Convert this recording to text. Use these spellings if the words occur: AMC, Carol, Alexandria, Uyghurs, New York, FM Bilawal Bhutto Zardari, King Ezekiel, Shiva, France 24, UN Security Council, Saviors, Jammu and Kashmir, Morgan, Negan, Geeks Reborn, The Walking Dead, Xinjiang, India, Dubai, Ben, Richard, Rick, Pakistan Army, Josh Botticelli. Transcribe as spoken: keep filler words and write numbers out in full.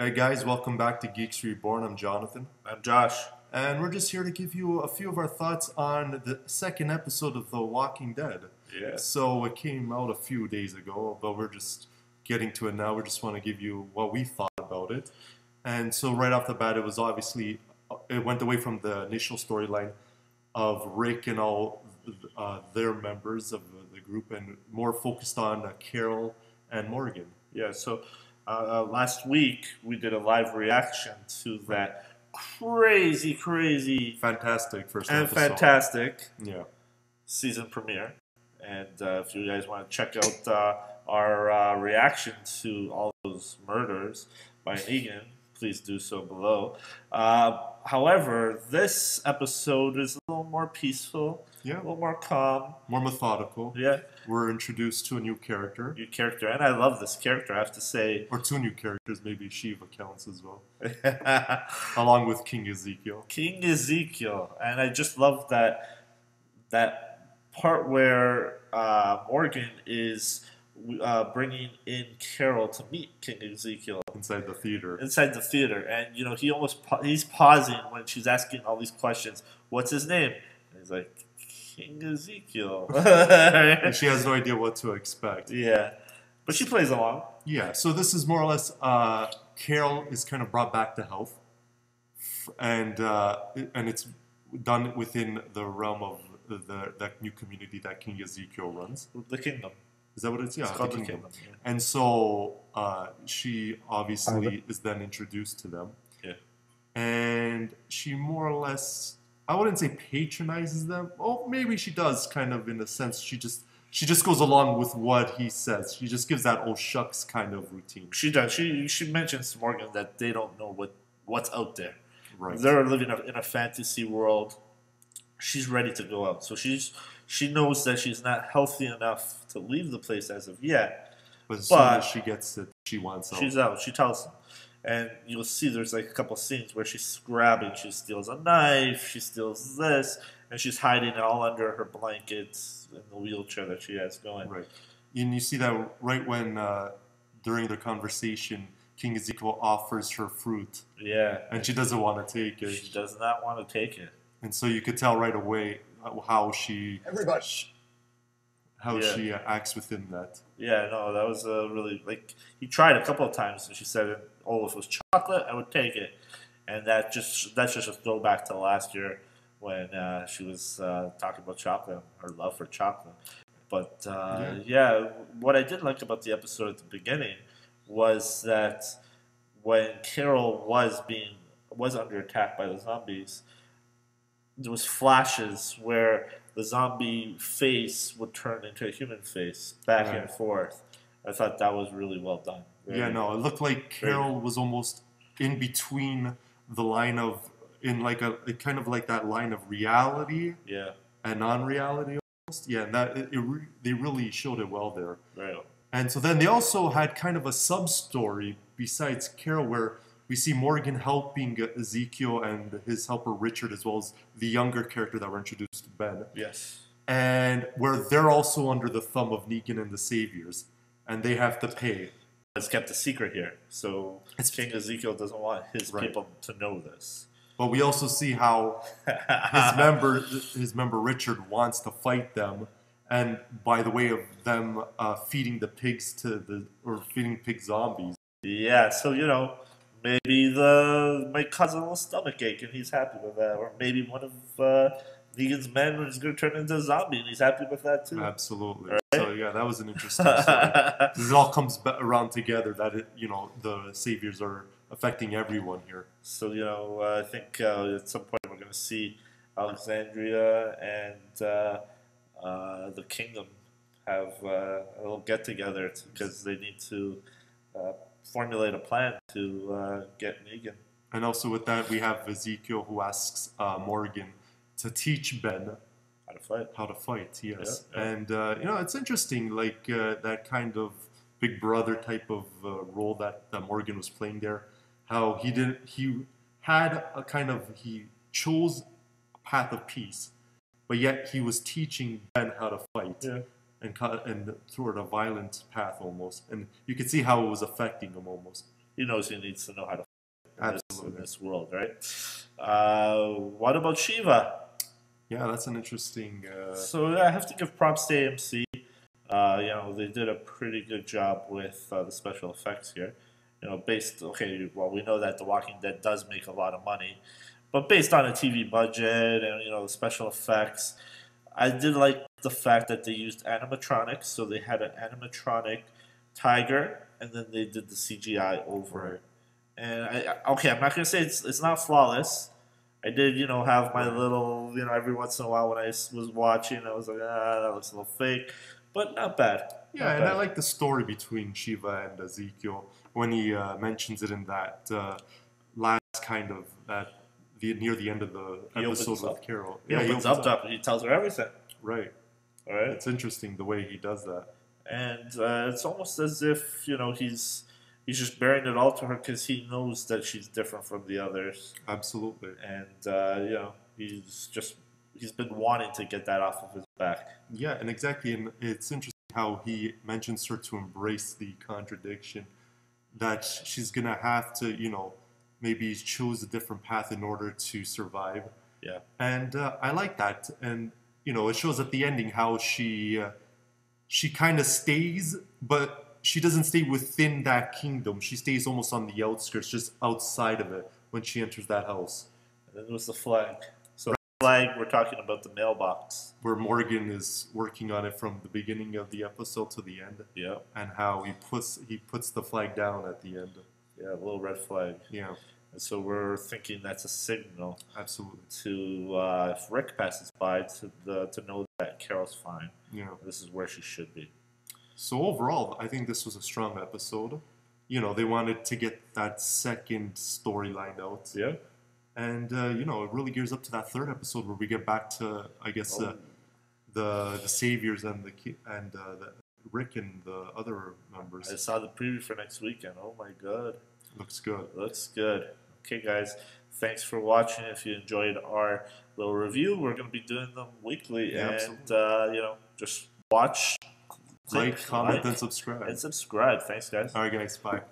Alright guys, welcome back to Geeks Reborn. I'm Jonathan. I'm Josh. And we're just here to give you a few of our thoughts on the second episode of The Walking Dead. Yeah. So it came out a few days ago, but we're just getting to it now. We just want to give you what we thought about it. And so right off the bat, it was obviously, it went away from the initial storyline of Rick and all uh, their members of the group and more focused on uh, Carol and Morgan. Yeah, so uh, last week we did a live reaction to that crazy, crazy... Fantastic first and episode. And fantastic yeah. season premiere. And uh, if you guys want to check out uh, our uh, reaction to all those murders by Negan, please do so below. Uh, however, this episode is a little more peaceful, yeah. a little more calm. More methodical. Yeah. We're introduced to a new character. New character, and I love this character, I have to say. Or two new characters, maybe Shiva counts as well. Along with King Ezekiel. King Ezekiel, and I just love that that part where uh, Morgan is uh, bringing in Carol to meet King Ezekiel inside the theater. Inside the theater, and you know he almost pa he's pausing when she's asking all these questions. What's his name? And he's like King Ezekiel, and she has no idea what to expect. Yeah, but she plays along. Yeah, so this is more or less uh, Carol is kind of brought back to health, and uh, and it's done within the realm of. The, that new community that King Ezekiel runs. The Kingdom. Is that what it's? Yeah, it's called the Kingdom. The Kingdom yeah. And so uh, she obviously is then introduced to them. Yeah. And she more or less, I wouldn't say patronizes them. Oh, maybe she does kind of in a sense. She just she just goes along with what he says. She just gives that oh shucks kind of routine. She does. She, she mentions to Morgan that they don't know what, what's out there. Right. They're living in a fantasy world. She's ready to go out. So she's she knows that she's not healthy enough to leave the place as of yet. But as but soon as she gets it, she wants out. She's out. She tells him. And you'll see there's like a couple scenes where she's grabbing. She steals a knife. She steals this. And she's hiding it all under her blankets in the wheelchair that she has going. Right. And you see that right when, uh, during their conversation, King Ezekiel offers her fruit. Yeah. And she doesn't want to take it. She does not want to take it. And so you could tell right away how she, Everybody. how yeah. she acts within that. Yeah, no, that was a really like he tried a couple of times, and she said, "Oh, if it was chocolate, I would take it." And that just that's just a throwback to last year when uh, she was uh, talking about chocolate, her love for chocolate. But uh, yeah. yeah, what I did like about the episode at the beginning was that when Carol was being was under attack by the zombies. There was flashes where the zombie face would turn into a human face, back yeah. and forth. I thought that was really well done. Very yeah, no, it looked like Carol was almost in between the line of, in like a, kind of like that line of reality yeah. and non-reality almost. Yeah, and that, it, it re, they really showed it well there. Right. And so then they also had kind of a sub-story besides Carol where we see Morgan helping Ezekiel and his helper Richard, as well as the younger character that were introduced to Ben. Yes. And where they're also under the thumb of Negan and the Saviors, and they have to pay. It's kept a secret here, so it's King Ezekiel doesn't want his right. people to know this. But we also see how his member, his member Richard wants to fight them, and by the way of them uh, feeding the pigs to the or feeding pig zombies. Yeah. So you know. Maybe the my cousin will stomach ache and he's happy with that. Or maybe one of uh, Negan's men is going to turn into a zombie and he's happy with that too. Absolutely. Right? So yeah, that was an interesting story. It all comes around together that, it, you know, the Saviors are affecting everyone here. So, you know, uh, I think uh, at some point we're going to see Alexandria and uh, uh, the Kingdom have uh, a little get-together because they need to... Uh, formulate a plan to uh, get Negan. And also with that, we have Ezekiel who asks uh, Morgan to teach Ben how to fight. How to fight, yes. Yeah, yeah. And, uh, you know, it's interesting, like uh, that kind of big brother type of uh, role that, that Morgan was playing there, how he didn't, he had a kind of, he chose a path of peace, but yet he was teaching Ben how to fight. Yeah. And cut and toward a violent path almost, and you could see how it was affecting him almost. he knows he needs to know how to in this, in this world, right? Uh, what about Shiva? Yeah, that's an interesting... Uh... So I have to give props to A M C. Uh, you know, they did a pretty good job with uh, the special effects here. You know, based... Okay, well, we know that The Walking Dead does make a lot of money. But based on a T V budget and, you know, the special effects, I did like the fact that they used animatronics. So they had an animatronic tiger, and then they did the C G I over it. And I, okay, I'm not gonna say it's it's not flawless. I did, you know, have my little, you know, every once in a while when I was watching, I was like, ah, that looks a little fake, but not bad. Yeah, not and bad. I like the story between Shiva and Ezekiel when he uh, mentions it in that uh, last kind of that the, near the end of the he episode with Carol. He yeah, opens, he opens up, up and he tells her everything. Right. All right. It's interesting the way he does that, and uh, it's almost as if you know he's. He's just bearing it all to her because he knows that she's different from the others. Absolutely. And, uh, you know, he's just, he's been wanting to get that off of his back. Yeah, and exactly. And it's interesting how he mentions her to embrace the contradiction that she's going to have to, you know, maybe choose a different path in order to survive. Yeah. And uh, I like that. And, you know, it shows at the ending how she, uh, she kind of stays, but... She doesn't stay within that kingdom. She stays almost on the outskirts, just outside of it, when she enters that house. And then there's the flag. So right. The flag, we're talking about the mailbox. Where Morgan is working on it from the beginning of the episode to the end. Yeah. And how he puts he puts the flag down at the end. Yeah, a little red flag. Yeah. And so we're thinking that's a signal. Absolutely. To, uh, if Rick passes by, to, the, to know that Carol's fine. Yeah. This is where she should be. So overall, I think this was a strong episode. You know, they wanted to get that second storyline out. Yeah. And, uh, you know, it really gears up to that third episode where we get back to, I guess, oh. uh, the the Saviors and the and uh, the Rick and the other members. I saw the preview for next weekend. Oh, my God. Looks good. Looks good. Okay, guys. Thanks for watching. If you enjoyed our little review, we're going to be doing them weekly. Yeah, and, uh, you know, just watch. Like, comment, like, and subscribe. And subscribe. Thanks, guys. All right, guys. Bye.